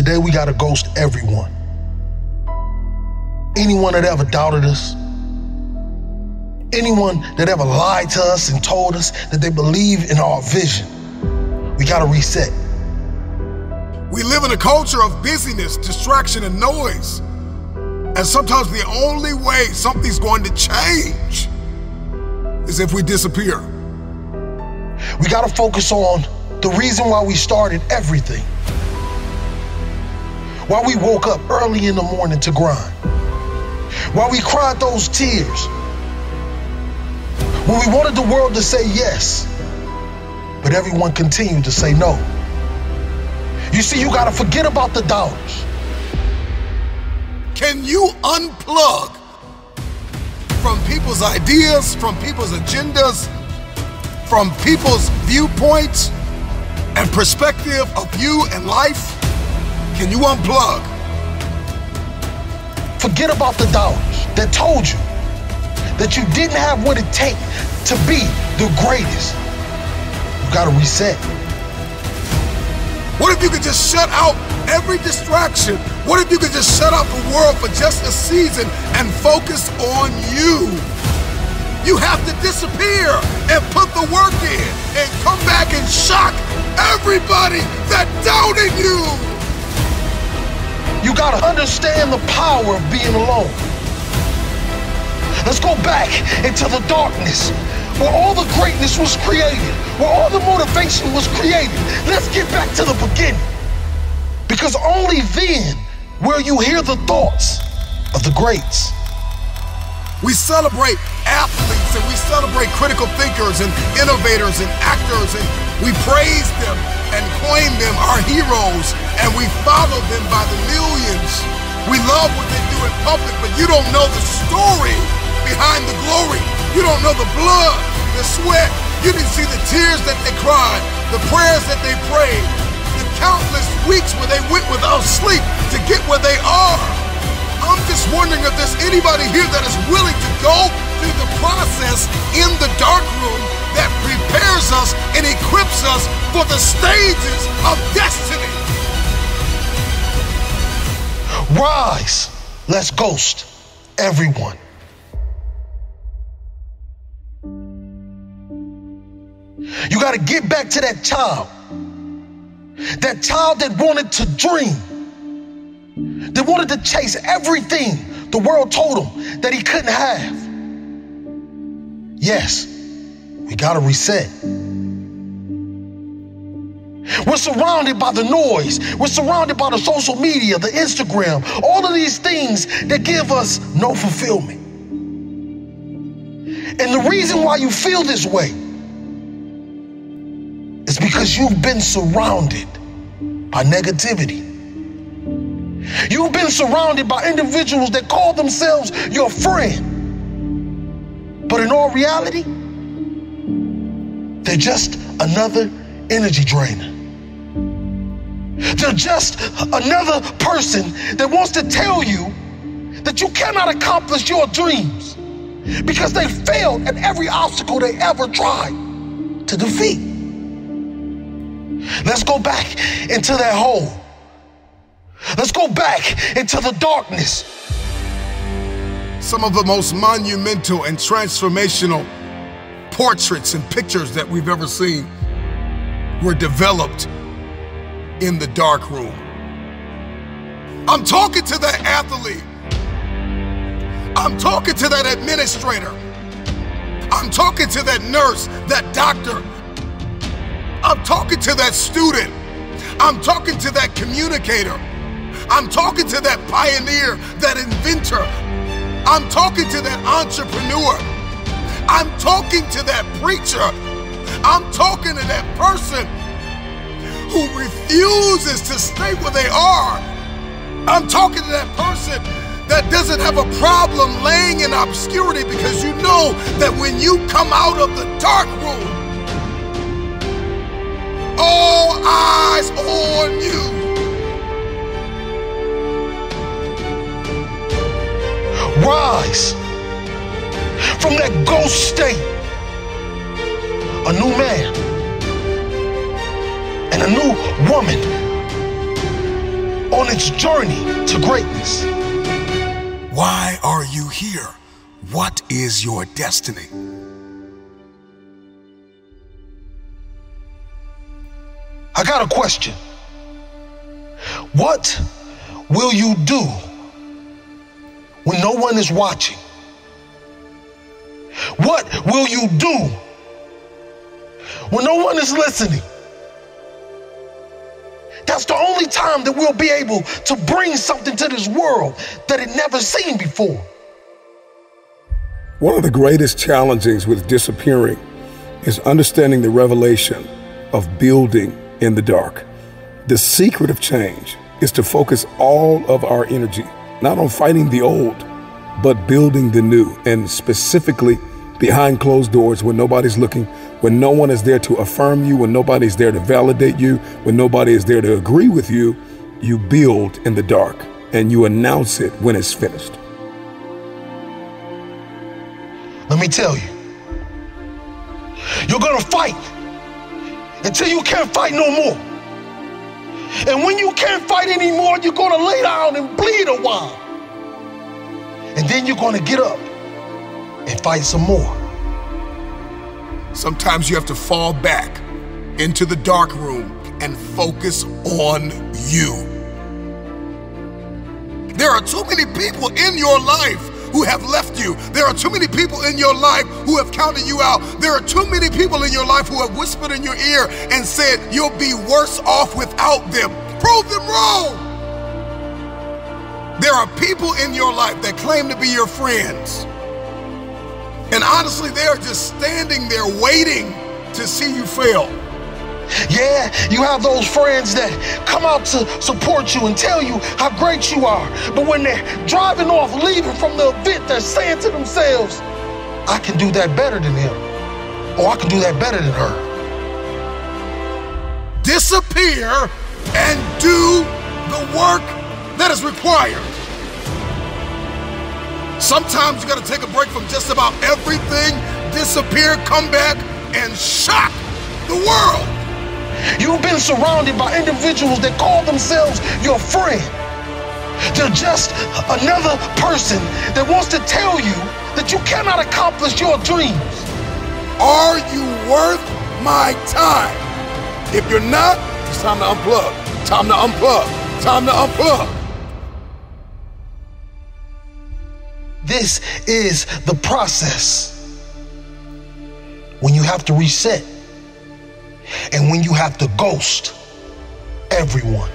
Today we gotta ghost everyone. Anyone that ever doubted us, anyone that ever lied to us and told us that they believe in our vision, we gotta reset. We live in a culture of busyness, distraction, and noise. And sometimes the only way something's going to change is if we disappear. We gotta focus on the reason why we started everything. Why we woke up early in the morning to grind. Why we cried those tears. When we wanted the world to say yes, but everyone continued to say no. You see, you gotta forget about the doubters. Can you unplug from people's ideas, from people's agendas, from people's viewpoints and perspective of you and life? Can you unplug? Forget about the doubters that told you that you didn't have what it takes to be the greatest. You gotta reset. What if you could just shut out every distraction? What if you could just shut out the world for just a season and focus on you? You have to disappear and put the work in and come back and shock everybody that doubted you. You gotta understand the power of being alone. Let's go back into the darkness, where all the greatness was created, where all the motivation was created. Let's get back to the beginning. Because only then will you hear the thoughts of the greats. We celebrate athletes and we celebrate critical thinkers and innovators and actors, and we praise them and claim them our heroes, and we follow them by the millions. We love what they do in public, but you don't know the story behind the glory. You don't know the blood, the sweat. You didn't see the tears that they cried, the prayers that they prayed, the countless weeks where they went without sleep to get where they are. I'm just wondering if there's anybody here that is willing to go through the process in the dark room that prepares us and equips us for the stages of destiny. Rise, let's ghost everyone. You gotta get back to that child that wanted to dream, that wanted to chase everything the world told him that he couldn't have. Yes, we gotta reset. We're surrounded by the noise. We're surrounded by the social media, the Instagram, all of these things that give us no fulfillment. And the reason why you feel this way, it's because you've been surrounded by negativity. You've been surrounded by individuals that call themselves your friend. But in all reality, they're just another energy drainer. They're just another person that wants to tell you that you cannot accomplish your dreams because they failed at every obstacle they ever tried to defeat. Let's go back into that hole. Let's go back into the darkness. Some of the most monumental and transformational portraits and pictures that we've ever seen were developed in the dark room. I'm talking to that athlete. I'm talking to that administrator. I'm talking to that nurse, that doctor. I'm talking to that student. I'm talking to that communicator. I'm talking to that pioneer, that inventor. I'm talking to that entrepreneur. I'm talking to that preacher. I'm talking to that person who refuses to stay where they are. I'm talking to that person that doesn't have a problem laying in obscurity, because you know that when you come out of the dark room, all eyes on you. Rise from that ghost state. A new man and a new woman. on its journey to greatness. Why are you here? What is your destiny? I got a question. What will you do when no one is watching? What will you do when no one is listening? That's the only time that we'll be able to bring something to this world that it never seen before. One of the greatest challenges with disappearing is understanding the revelation of building in the dark. The secret of change is to focus all of our energy, not on fighting the old, but building the new, and specifically behind closed doors, when nobody's looking, when no one is there to affirm you, when nobody's there to validate you, when nobody is there to agree with you, you build in the dark and you announce it when it's finished. Let me tell you, you're gonna fight until you can't fight no more. And when you can't fight anymore, you're gonna lay down and bleed a while. And then you're gonna get up and fight some more. Sometimes you have to fall back into the dark room and focus on you. There are too many people in your life who have left you. There are too many people in your life who have counted you out. There are too many people in your life who have whispered in your ear and said you'll be worse off without them. Prove them wrong. There are people in your life that claim to be your friends, and honestly, they are just standing there waiting to see you fail. Yeah, you have those friends that come out to support you and tell you how great you are. But when they're driving off, leaving from the event, they're saying to themselves, I can do that better than him, or I can do that better than her. Disappear and do the work that is required. Sometimes you gotta take a break from just about everything, disappear, come back, and shock the world. You've been surrounded by individuals that call themselves your friend. They're just another person that wants to tell you that you cannot accomplish your dreams. Are you worth my time? If you're not, it's time to unplug, time to unplug, time to unplug. This is the process when you have to reset and when you have to ghost everyone.